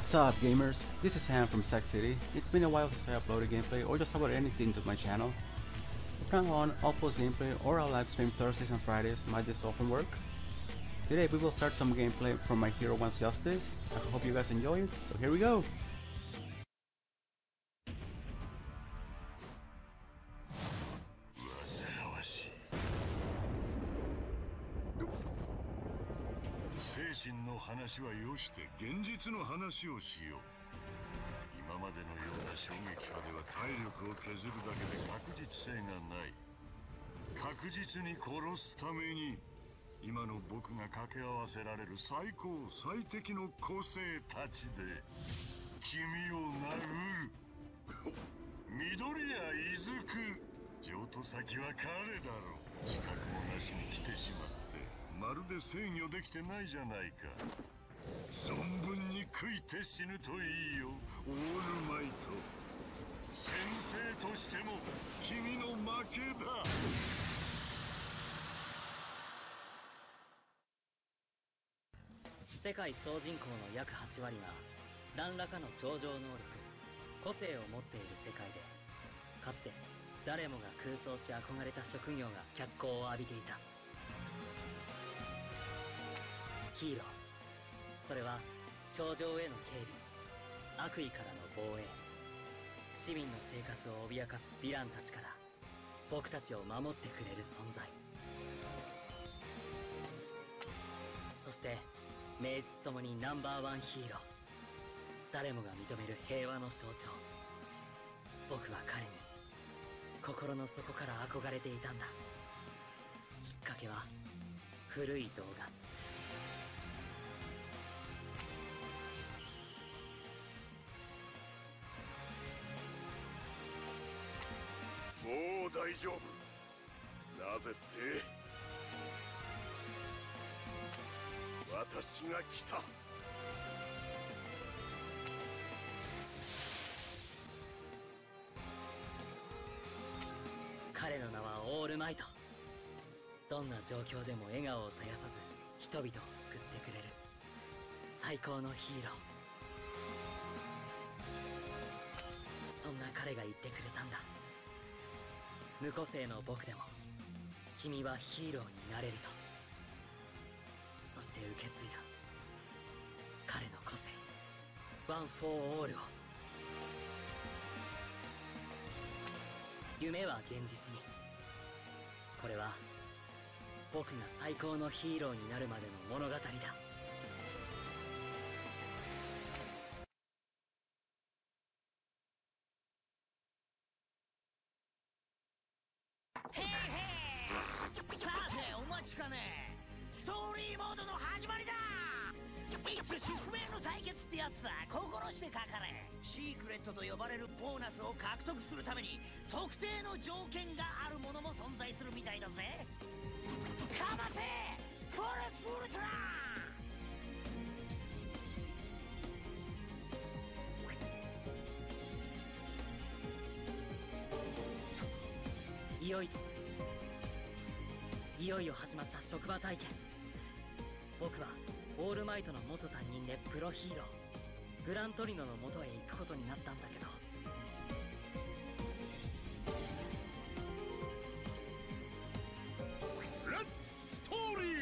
What's up gamers, this is Sam from Sac City. It's been a while since I uploaded gameplay or just about anything to my channel. From now on, I'll post gameplay or I'll live stream Thursdays and Fridays, my days off from work. Today we will start some gameplay from My Hero One's Justice. I hope you guys enjoy it, so here we go!真の話はよして現実の話をしよう。今までのような衝撃波では体力を削るだけで確実性がない。確実に殺すために今の僕が掛け合わせられる最高最適の個性たちで君を殴る。緑やいずく譲渡先は彼だろう。資格もなしに来てしまった。 まるで制御できてないじゃないか。存分に食いて死ぬといいよ、オールマイト。先生としても君の負けだ。世界総人口の約8割が何らかの超常能力、個性を持っている世界で、かつて誰もが空想し憧れた職業が脚光を浴びていた。 ヒーロー、それは頂上への警備、悪意からの防衛、市民の生活を脅かすヴィランたちから僕たちを守ってくれる存在。そして名実ともにナンバーワンヒーロー、誰もが認める平和の象徴。僕は彼に心の底から憧れていたんだ。きっかけは古い動画。 もう大丈夫。なぜって私が来た。彼の名はオールマイト。どんな状況でも笑顔を絶やさず人々を救ってくれる最高のヒーロー。そんな彼が言ってくれたんだ。 無個性の僕でも君はヒーローになれると。そして受け継いだ彼の個性、ワン・フォー・オールを。夢は現実に。これは僕が最高のヒーローになるまでの物語だ。 さてお待ちかね、ストーリーモードの始まりだ。いつ宿命の対決ってやつさ。心してかかれ。シークレットと呼ばれるボーナスを獲得するために特定の条件があるものも存在するみたいだぜ。かませコレスウルトラ。いよいよ始まった職場体験。僕はオールマイトの元担任でプロヒーロー、グラントリノの元へ行くことになったんだけど、レッツストーリー。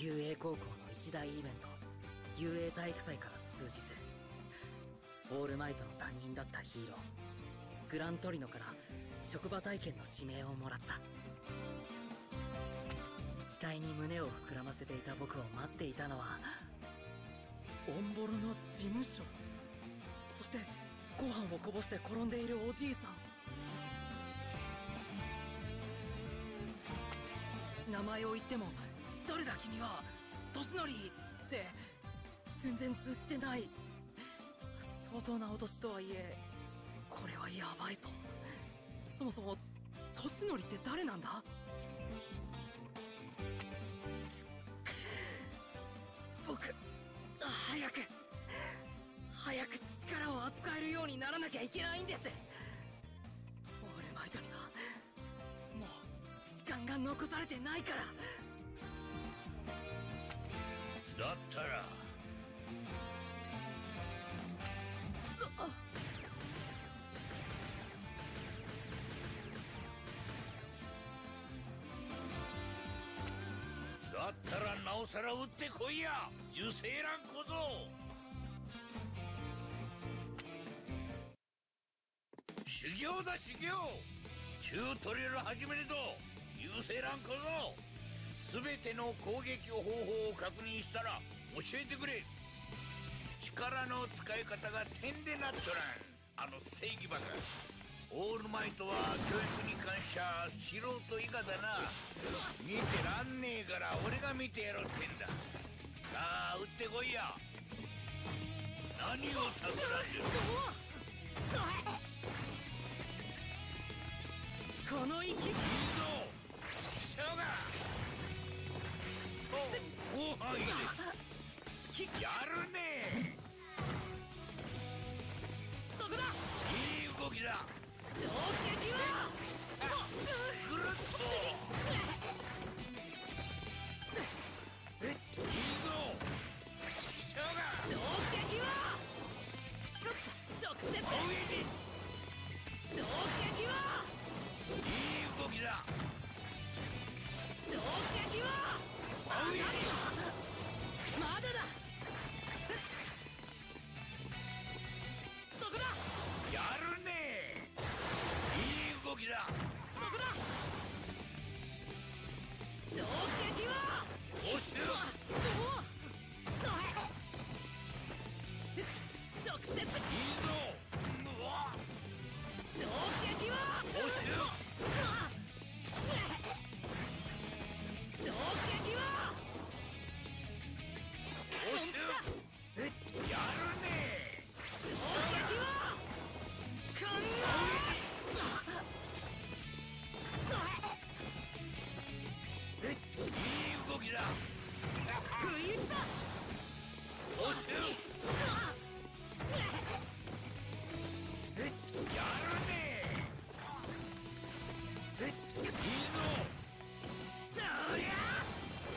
雄英高校の一大イベント、雄英体育祭から数日、オールマイトの担任だったヒーローグラントリノから職場体験の指名をもらった。期待に胸を膨らませていた僕を待っていたのはオンボロの事務所、そしてご飯をこぼして転んでいるおじいさん。名前を言っても 誰だ君は、としのりって全然通じてない。相当な脅しとはいえはやばいぞ。そもそも年寄りって誰なんだ？僕早く力を扱えるようにならなきゃいけないんです。オールマイトにはもう時間が残されてないから。だったらなおさら打ってこいや、受精卵小僧。修行だ修行。9トリル始めるぞ、受精卵小僧。全ての攻撃方法を確認したら教えてくれ。力の使い方が点でなっとらん、あの正義バカ。オールマイトは教育に関しては素人以下だな。見てらんねえから俺が見てやろうってんだ。さあ打ってこいや。何をたくらんでる。この息いいぞ師匠がと広範囲でやるねえ。そこだ、いい動きだ。衝撃はぐるっといいぞ師匠が。衝撃は直接上に。衝撃はいい動きだ。衝撃は上に。まだだ。そこだ、やるねえ。動きだ。そこだ。衝撃は押しろ。直接いいぞ。うわ、衝撃は押しろ。衝撃は押しろ。やるねえ。衝撃はこんな。いい動きだ。不意打ちだ。押しろ。やるねえ。いいぞ。どうや。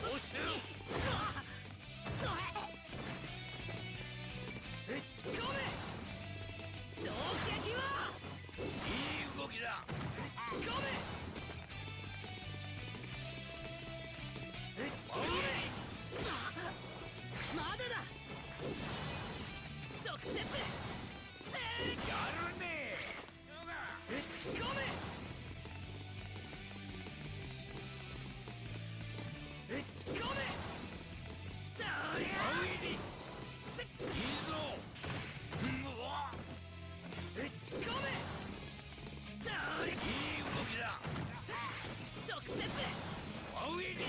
押しろ。ごめん。衝撃は。いい動きだ。ごめん。まだだ。直接やるねえ。打ち込め。打ち込め。どうや。いいぞ。打ち込め。どうや。いい動きだ。直接。おいで。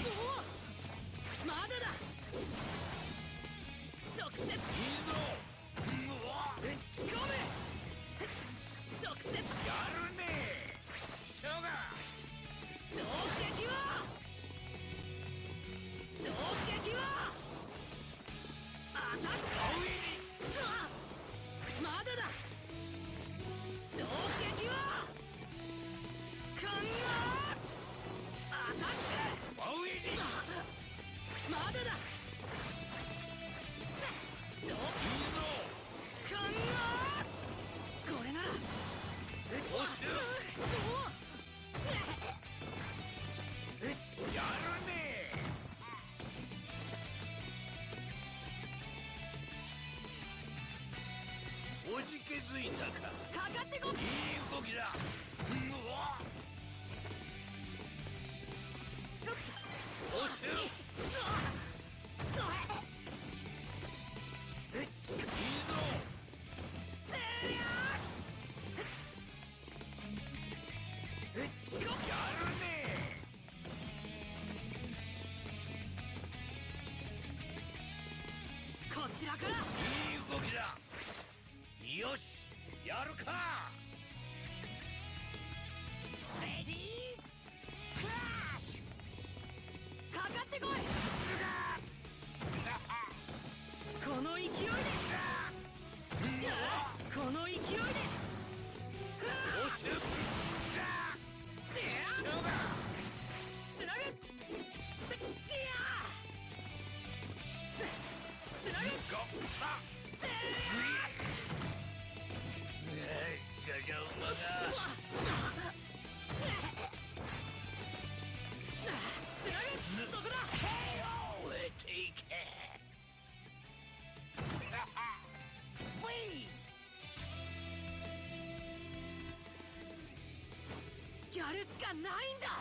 まだだ。直接いいぞ。打ち込め。直接やるねえ。ショーガー。衝撃は衝撃は当たった。まだだ。衝撃はこんな当たって。まだだ。いいぞ。こんなこれなら。押しろ。やるねえ。おじけづいたか。かかってこい。いい動きだ。うわ。押しろ。よしやるか。やるしかないんだ。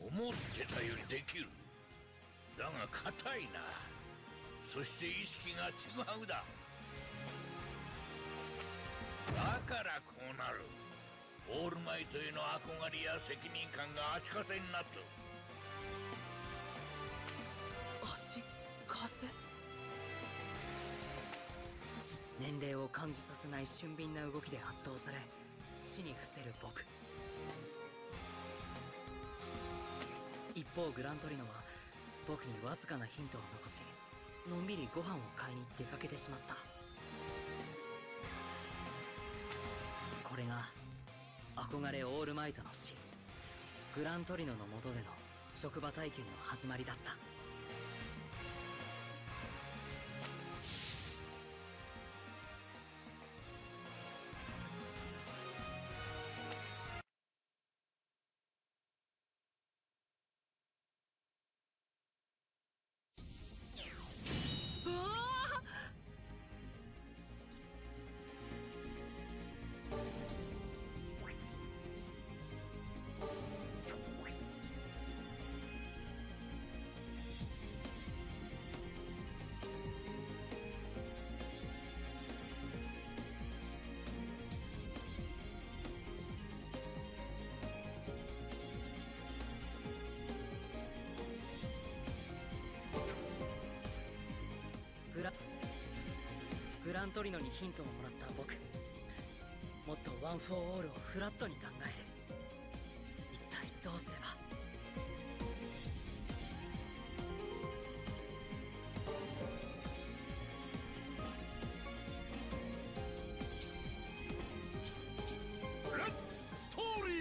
思ってたよりできる。だが硬いな。そして意識が違うだ。だからこうなる。オールマイトへの憧れや責任感が足かせになった。足かせ。年齢を感じさせない俊敏な動きで圧倒され、地に伏せる僕。一方グラントリノは僕にわずかなヒントを残し、のんびりご飯を買いに出かけてしまった。これが憧れオールマイトの死、グラントリノの下での職場体験の始まりだった。グラントリノにヒントをもらった僕、もっとワン・フォー・オールをフラットに考える。一体どうすれば。レッツストーリー。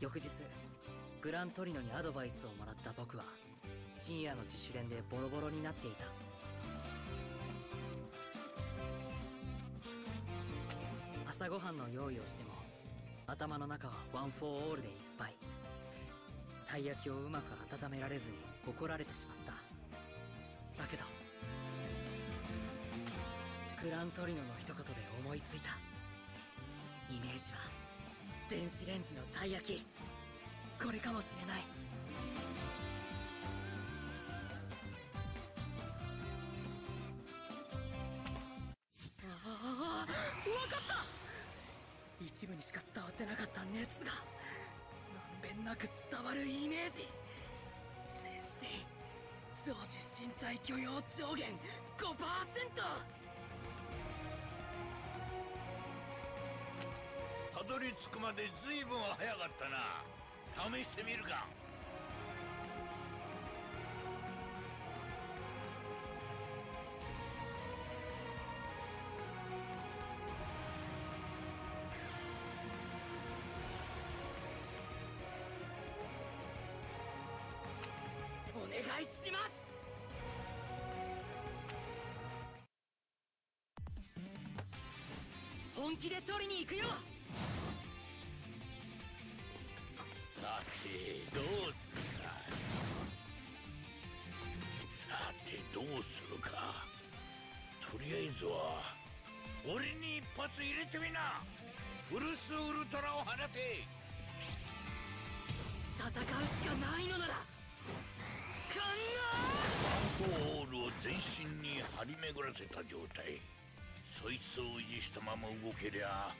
翌日グラントリノにアドバイスをもらった僕は、深夜の自主練でボロボロになっていた。朝ごはんの用意をしても頭の中はワン・フォー・オールでいっぱい。たい焼きをうまく温められずに怒られてしまった。だけどグラントリノの一言で思いついた。イメージは電子レンジのたい焼き。これかもしれない。ああ、わかった。一部にしか伝わってなかった熱がまんべんなく伝わるイメージ。全身常時身体許容上限 5%。たどり着くまで随分早かったな。試してみるか。お願いします。本気で取りに行くよ。さてどうするか。とりあえずは俺に一発入れてみな。プルスウルトラを放て。戦うしかないのなら考え。ワン・フォー・オールを全身に張り巡らせた状態。そいつを維持したまま動けりゃ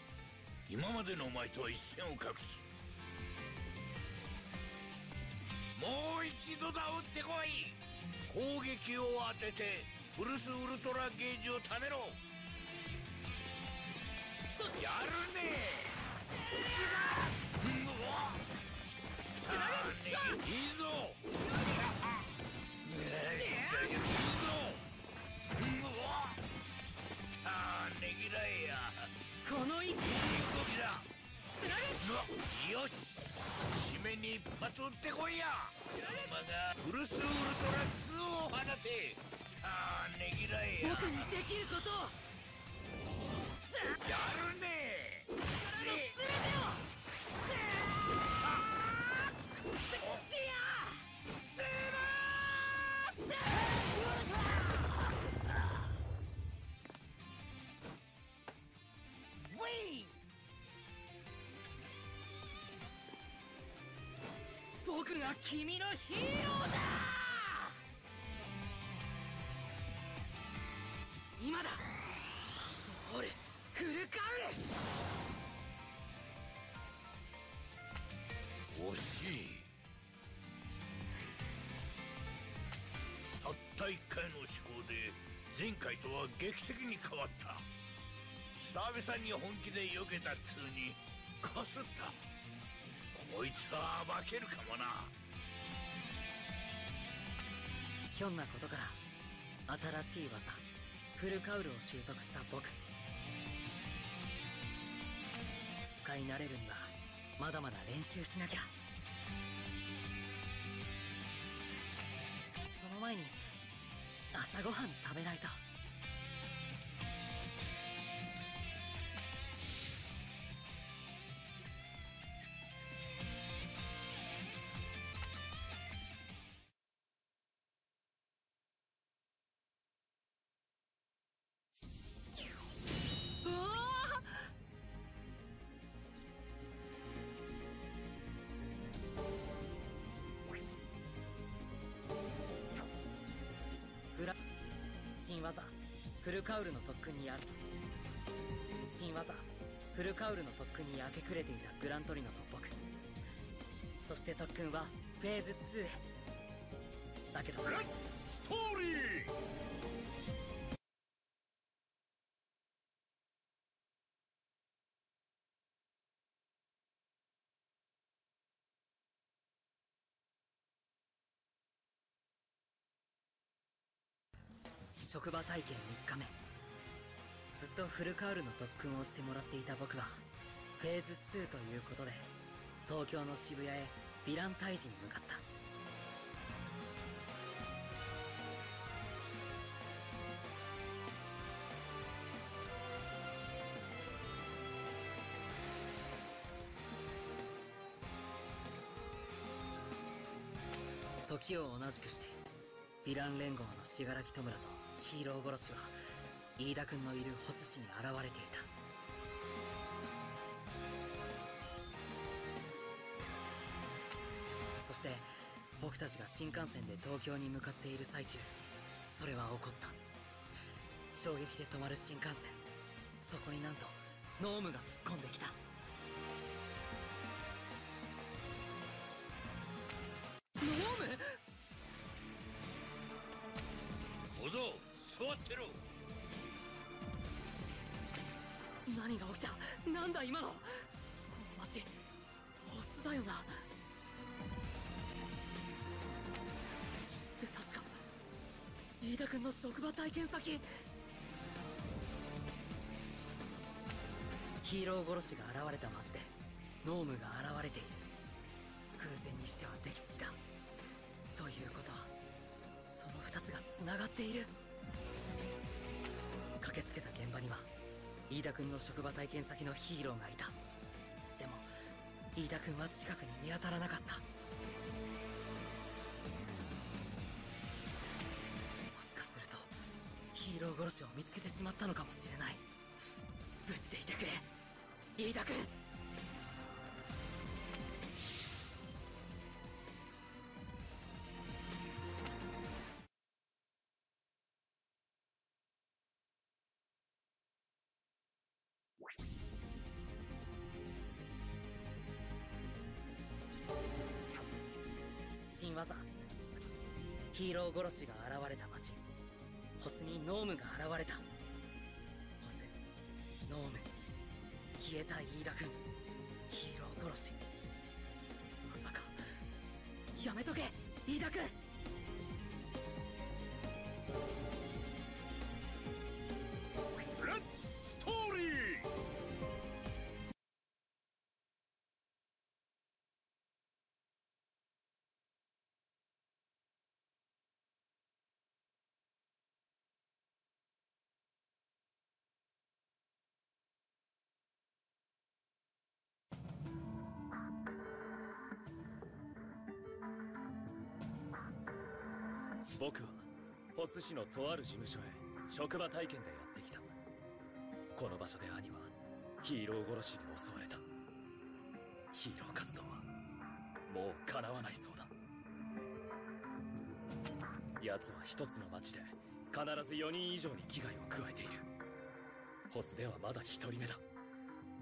今までのお前とは一線を画す。もう一度だ。打ってこい。攻撃を当ててプルスウルトラゲージを貯めろ。やるねえ。いいぞ。ねぎらえや。この一撃。いい動きだ。よし、締めに一発打ってこ今夜マがフルスウルトラ2を放てたねぎらえや僕にできることをやるねえ力の全てをスマッシュウィーン僕が君のヒーローだ今だソウルフルカウル惜しいたった1回の試行で前回とは劇的に変わった久々に本気で避けた通にかすったこいつは負けるかもなひょんなことから新しい技フルカウルを習得した僕使い慣れるにはまだまだ練習しなきゃその前に朝ごはん食べないと新技フルカウルの特訓に明け暮れていたグラントリノと僕そして特訓はフェーズ2へだけどレッツストーリー職場体験3日目ずっとフルカウルの特訓をしてもらっていた僕はフェーズ2ということで東京の渋谷へヴィラン退治に向かった時を同じくしてヴィラン連合の死柄木弔とヒーロー殺しは飯田君のいるホス市に現れていたそして僕たちが新幹線で東京に向かっている最中それは起こった衝撃で止まる新幹線そこになんとノームが突っ込んできたノーム小僧座ってろ何が起きたなんだ今のこの街オスだよなって確か飯田君の職場体験先ヒーロー殺しが現れた街でノームが現れている偶然にしてはできすぎだということはその2つがつながっている駆けつけた現場には飯田君の職場体験先のヒーローがいたでも飯田君は近くに見当たらなかったもしかするとヒーロー殺しを見つけてしまったのかもしれない無事でいてくれ飯田君新技ヒーロー殺しが現れた街ホスにノームが現れたホスノーム消えた飯田君ヒーロー殺しまさかやめとけ飯田君レッツストーリー僕はホス市のとある事務所へ職場体験でやってきた。この場所で兄はヒーロー殺しに襲われた。ヒーロー活動はもう叶わないそうだ。奴は一つの町で必ず4人以上に危害を加えている。ホスではまだ一人目だ。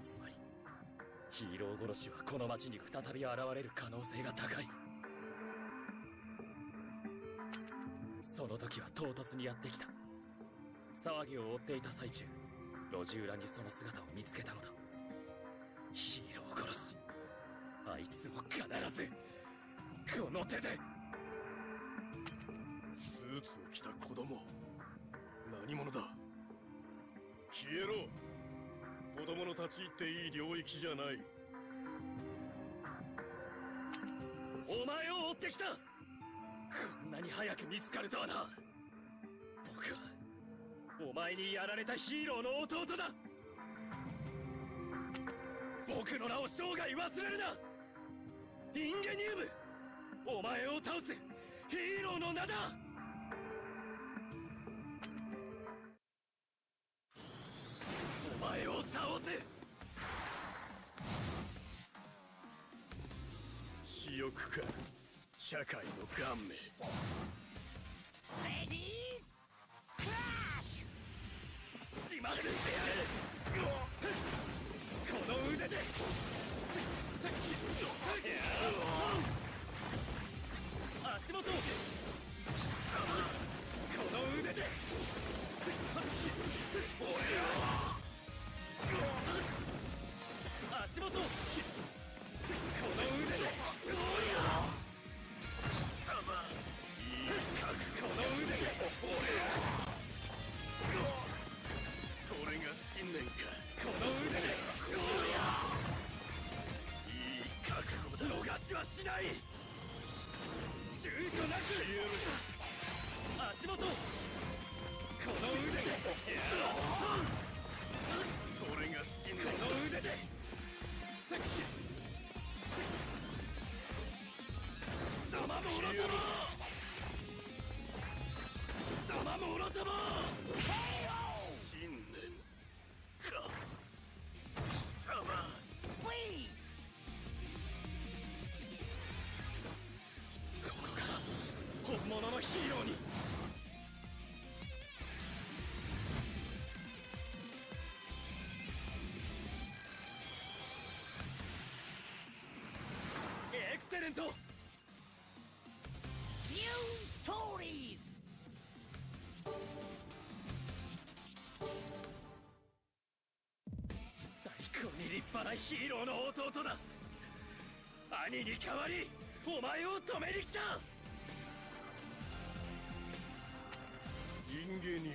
つまりヒーロー殺しはこの町に再び現れる可能性が高い。その時は唐突にやってきた。騒ぎを追っていた最中、路地裏にその姿を見つけたのだ。ヒーロー殺し、あいつを必ずこの手で。スーツを着た子供、何者だ？消えろ。子供の立ち入っていい領域じゃない。お前を追ってきた。こんなに早く見つかるとはな。僕はお前にやられたヒーローの弟だ。僕の名を生涯忘れるな。インゲニウム、お前を倒すヒーローの名だ。お前を倒せ。私欲か社会の顔面。レディークラッシュ。しまってやる。この腕で。足元。この腕で。足元。この腕で。いい覚悟。この腕で俺を。それが信念か。この腕で俺を。いい覚悟だ。逃しはしない。躊躇なく。足元。この腕で俺を。それが信念。この腕で。さっき。貴様もろとも。貴様もろとも。信念か。貴様。ここから本物のヒーローに。エクセレント。立派なヒーローの弟だ。兄に代わりお前を止めに来た。インゲニウム、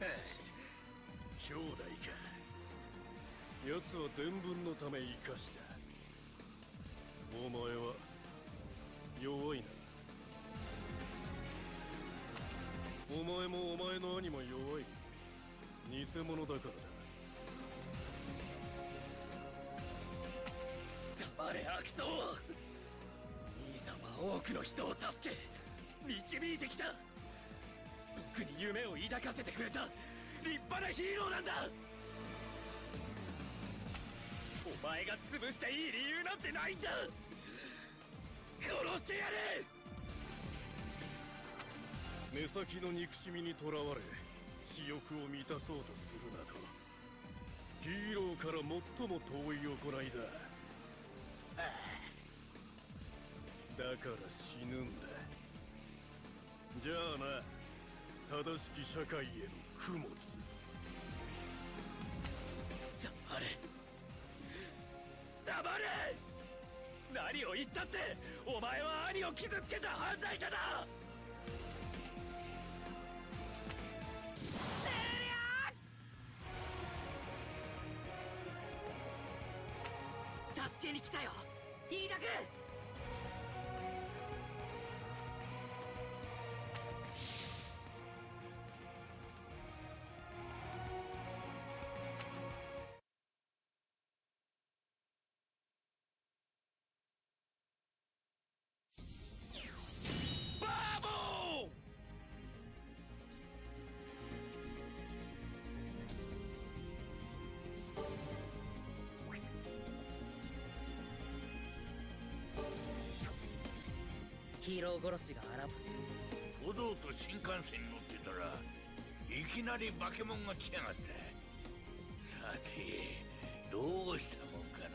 はあ、兄弟か。奴は伝聞のため生かした。お前は弱いな。お前もお前の兄も弱い。偽物だからだ。あれ悪党。兄さんは多くの人を助け導いてきた。僕に夢を抱かせてくれた立派なヒーローなんだ。お前が潰していい理由なんてないんだ。殺してやれ。目先の憎しみにとらわれ私欲を満たそうとするなど、ヒーローから最も遠い行いだ。だから死ぬんだ。じゃあな、正しき社会への供物。黙れ黙れ。何を言ったってお前は兄を傷つけた犯罪者だ。助けに来たよ飯田君。ヒーロー殺しが現れ、歩道と新幹線に乗ってたらいきなり化け物が来やがった。さてどうしたもんかな。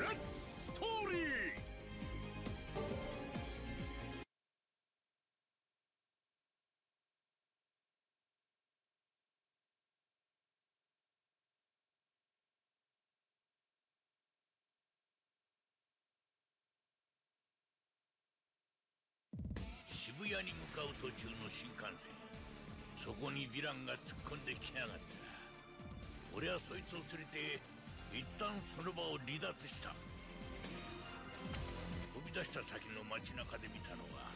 レッツストーリー。渋谷に向かう途中の新幹線、そこにヴィランが突っ込んできやがった。俺はそいつを連れて一旦その場を離脱した。飛び出した先の街中で見たのは、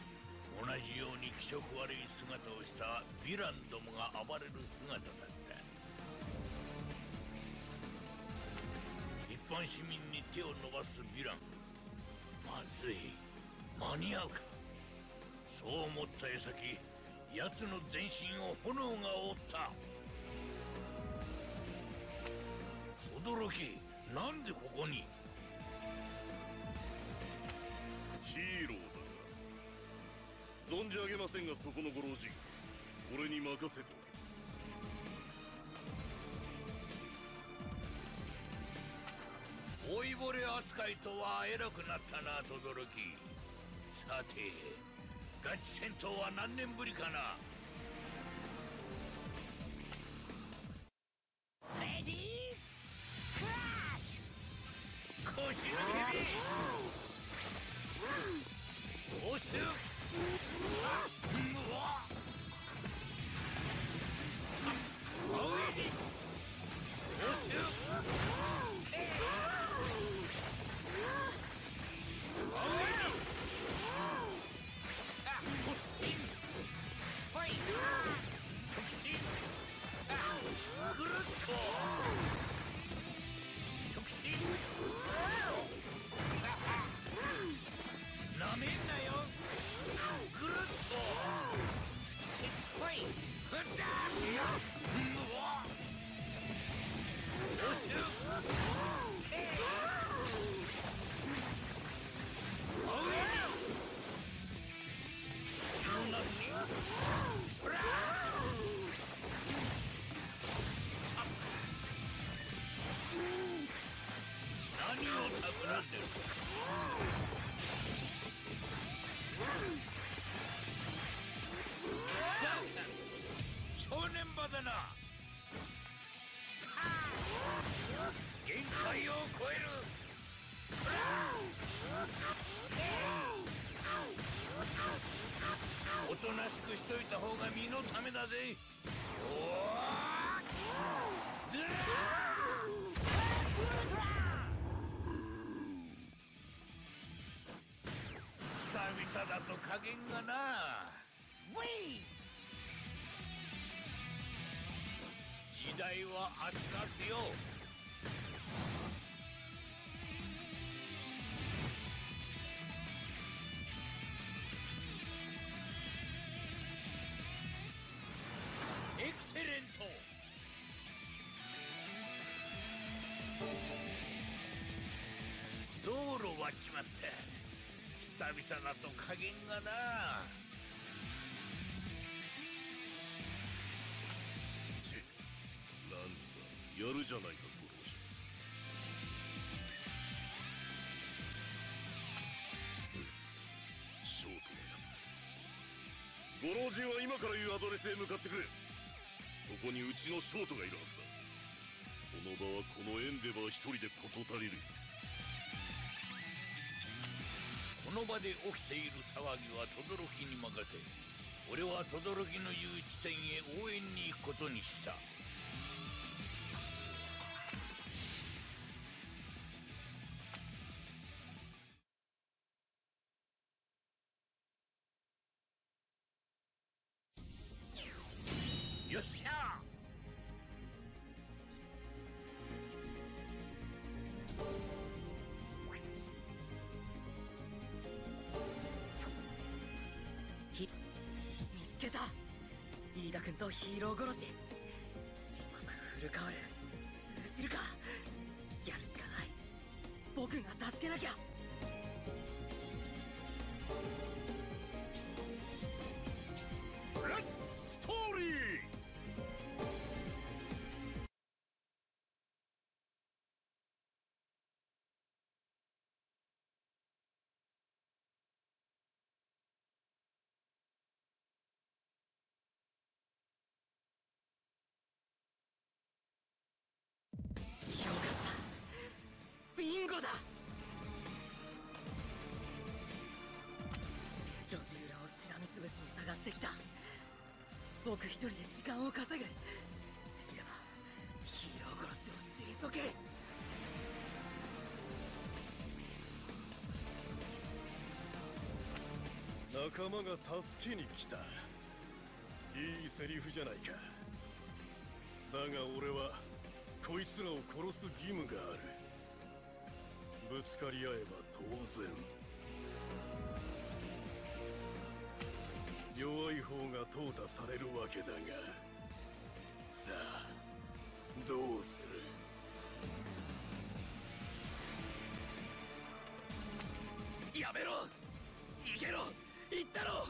同じように気色悪い姿をしたヴィランどもが暴れる姿だった。一般市民に手を伸ばすヴィラン、まずい、間に合うか、そう思った矢先、奴の全身を炎が覆った。驚き、なんでここに。ヒーローだから存じ上げませんが、そこのご老人、俺に任せて。老いぼれ扱いとは偉くなったな、轟。さてガチ戦闘は何年ぶりかな。レディークラッシュ。腰抜けに応酬。限界を超える。おとなしくしといた方が身のためだぜ。久々だと加減がな。時代は熱々よ。エクセレント。道路割っちまって、久々だと加減がな。なんだ、やるじゃないか、ご老人。ショートのやつ。ご老人は今からいうアドレスへ向かってくれ。そこにうちのショートがいるはずだ。この場はこのエンデバー一人で事足りる。この場で起きている騒ぎは轟に任せ、俺は轟の言う地点へ応援に行くことにした。よっしゃー。見つけた。飯田君とヒーロー殺し。新技がフルカール通じるか。やるしかない。僕が助けなきゃ。のだ。路地裏をしらみつぶしに探してきた。僕一人で時間を稼ぐ。できればヒーロー殺しを退ける。仲間が助けに来た。いいセリフじゃないか。だが俺はこいつらを殺す義務がある。ぶつかり合えば当然。弱い方が淘汰されるわけだが、さあどうする。やめろ、逃げろ、言ったろ、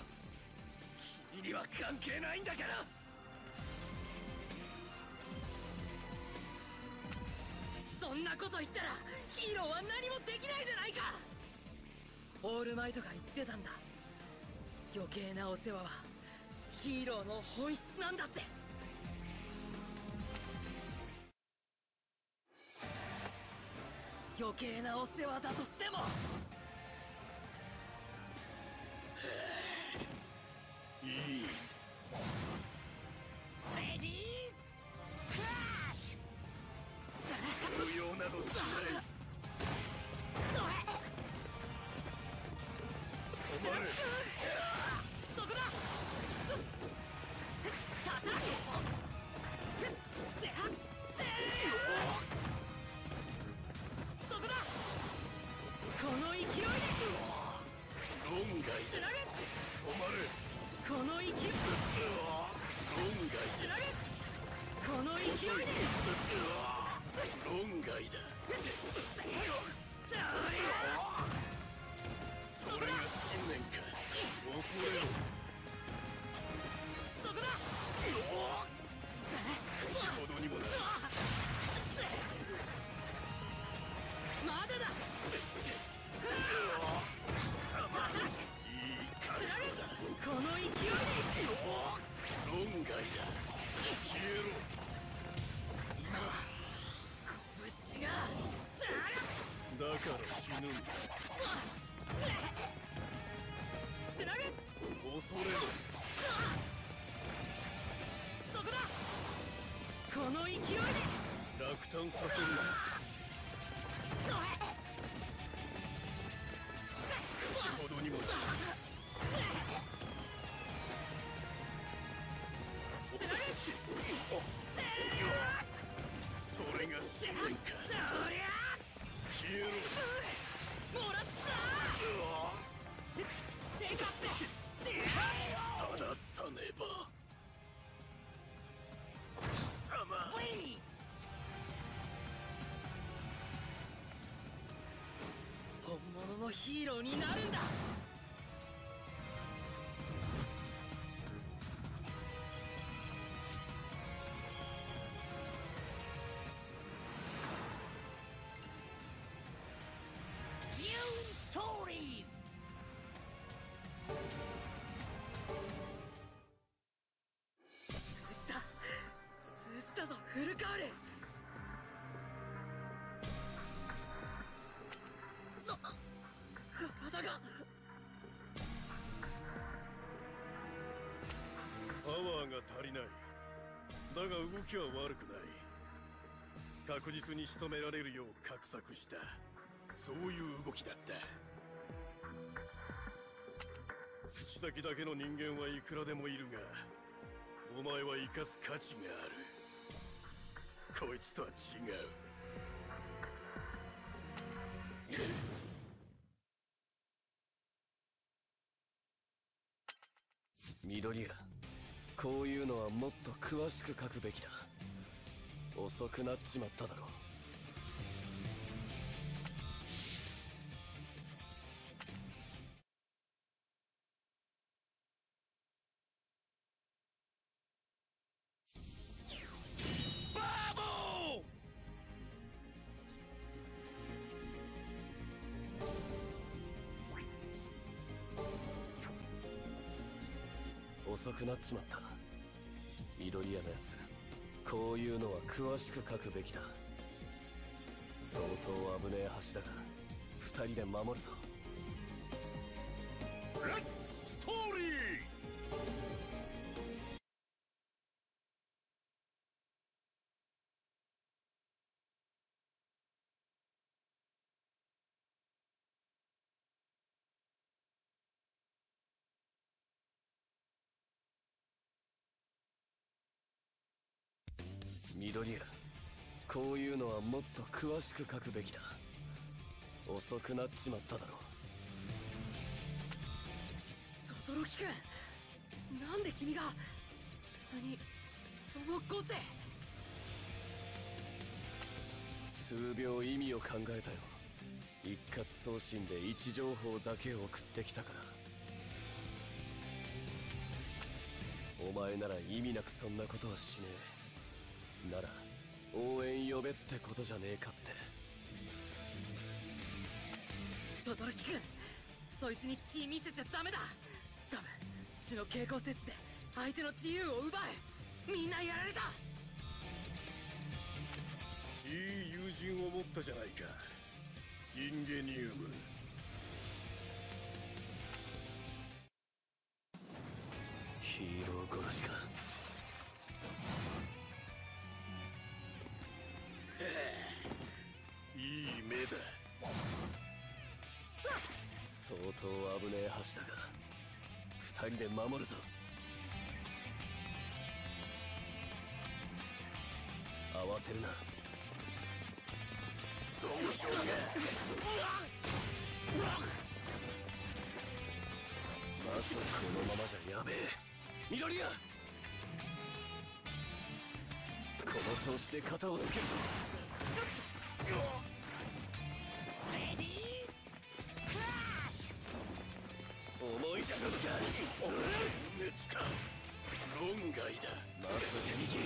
君には関係ないんだから。そんなこと言ったらヒーローは何もできないじゃないか。オールマイトが言ってたんだ。余計なお世話はヒーローの本質なんだって。余計なお世話だとしてもいい。レディークラッシュ。無用などしない。お前ヒーローになるんだ。ニューストーリーズ。通したぞフルカール。足りない。だが動きは悪くない。確実に仕留められるよう画策した。そういう動きだった。口先だけの人間はいくらでもいるが、お前は生かす価値がある。こいつとは違う。緑や、こういうのはもっと詳しく書くべきだ。遅くなっちまっただろう。バーボー。遅くなっちまった。緑屋のやつ、こういうのは詳しく書くべきだ。相当危ねえ橋だが二人で守るぞ。レッツストーリー。緑谷、こういうのはもっと詳しく書くべきだ。遅くなっちまっただろう。轟くん、なんで君が。それにその個性。数秒意味を考えたよ。一括送信で位置情報だけ送ってきたから。お前なら意味なくそんなことはしねえ。なら応援呼べってことじゃねえかって。轟くん、そいつに血見せちゃダメだ。ダメ、血の蛍光摂取で相手の自由を奪え。みんなやられた。いい友人を持ったじゃないか、インゲニウム。ヒーロー殺しか。いい目だ。相当危ねえ橋だが二人で守るぞ。慌てるな。まずはこのままじゃやべえ。緑谷、この調子で肩をつけるぞ。思い出すか。俺つか論外だ。まず右へ。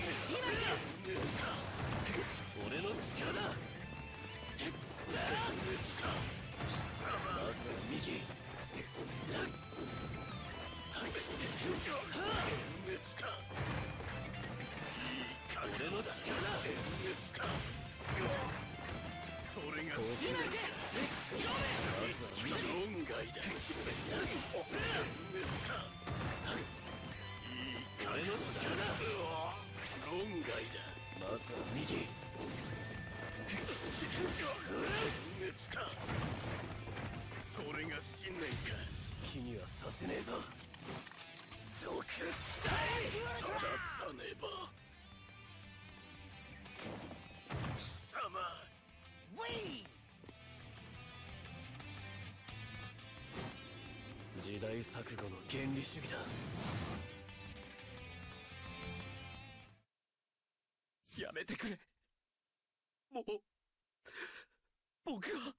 俺の力だ。まず右。俺の力だ。それが論外だ。まずは右。それが信念か。好きにはさせねえぞ。どけたださねば。貴様。時代錯誤の原理主義だ。やめてくれ。もう僕は。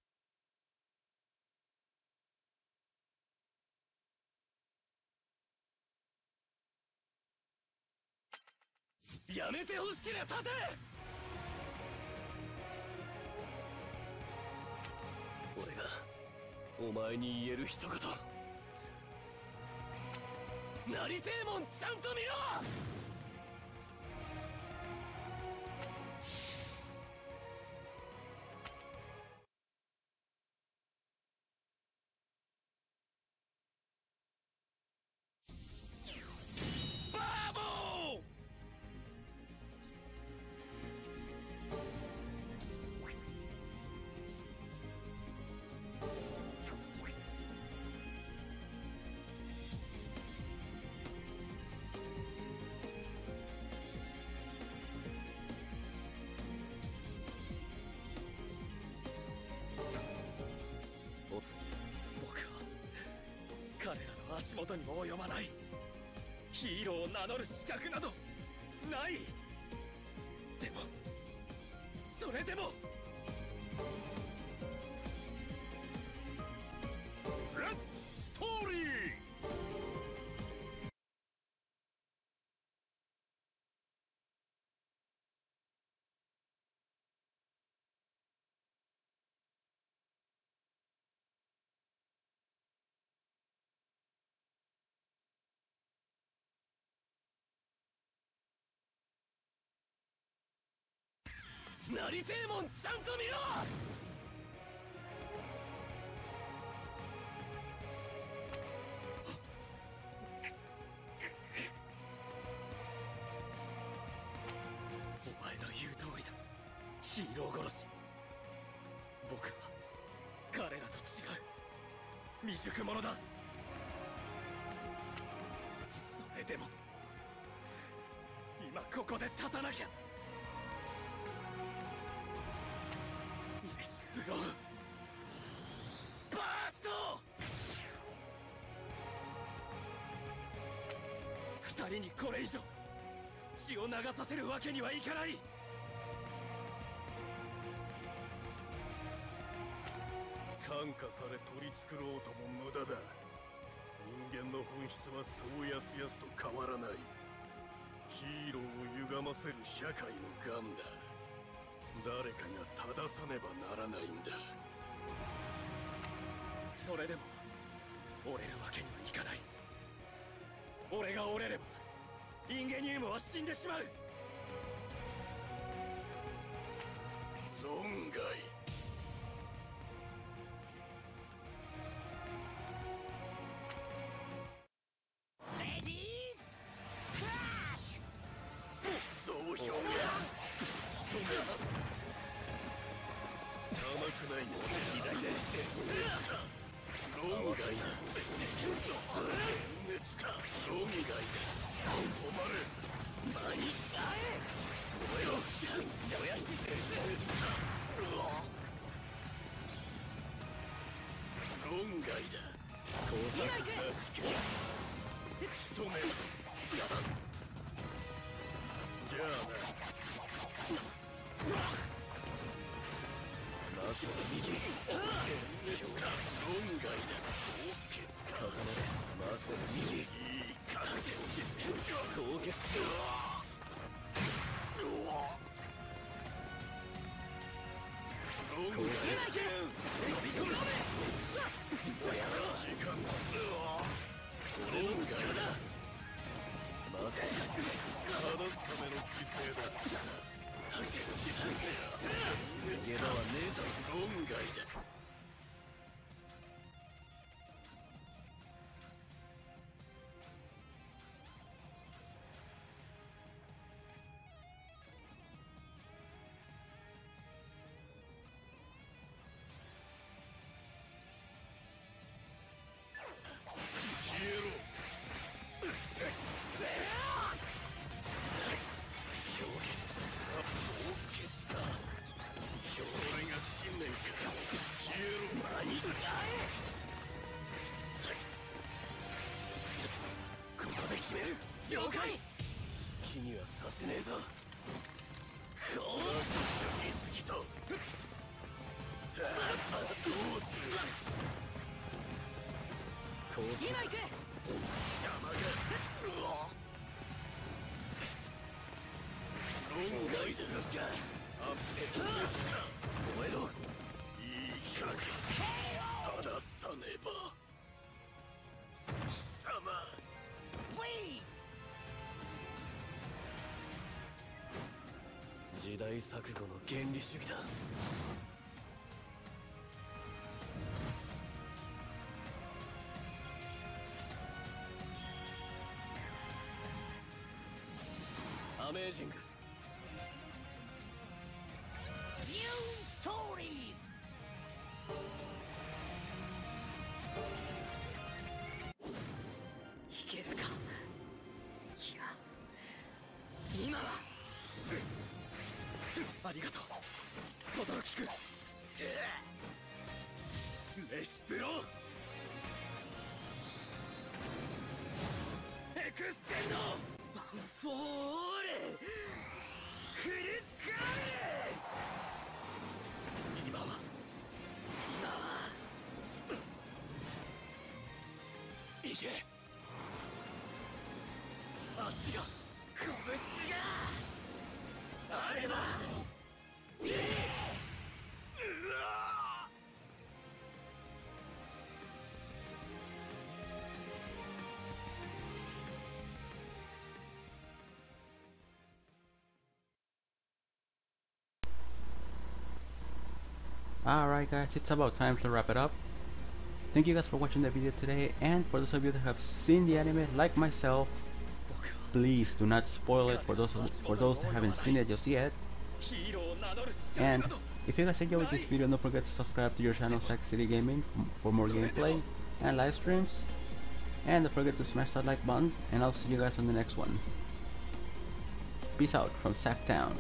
やめてほしけりゃ立て。俺がお前に言える一言。なりてえもんちゃんと見ろ。足元にも及ばない。ヒーローを名乗る資格などない。でもそれでもレッツストーリー。なりてえもんちゃんと見ろ。ヒーロー殺し。僕は彼らと違う未熟者だ。それでも今ここで立たなきゃ。メスブローバースト。二人にこれ以上血を流させるわけにはいかない。感化され取り繕ろうとも無駄だ。人間の本質はそうやすやすと変わらない。ヒーローを歪ませる社会のガンだ。誰かが正さねばならないんだ。それでも折れるわけにはいかない。俺が折れればインゲニウムは死んでしまう。存外。時代錯誤の原理主義だ。アメージング。ニューストーリーズ。いけるか。いや、今は。ありがとう、轟くん。レシプロエクステンドワン・フォー・オールフルカール。今は行け。足が拳があれば。Alright guys, it's about time to wrap it up. Thank you guys for watching the video today, and for those of you that have seen the anime like myself, please do not spoil it for those that haven't seen it just yet. And if you guys enjoyed this video, don't forget to subscribe to your channel Sac City Gaming for more gameplay and live streams. And don't forget to smash that like button, and I'll see you guys on the next one. Peace out from Sac Town.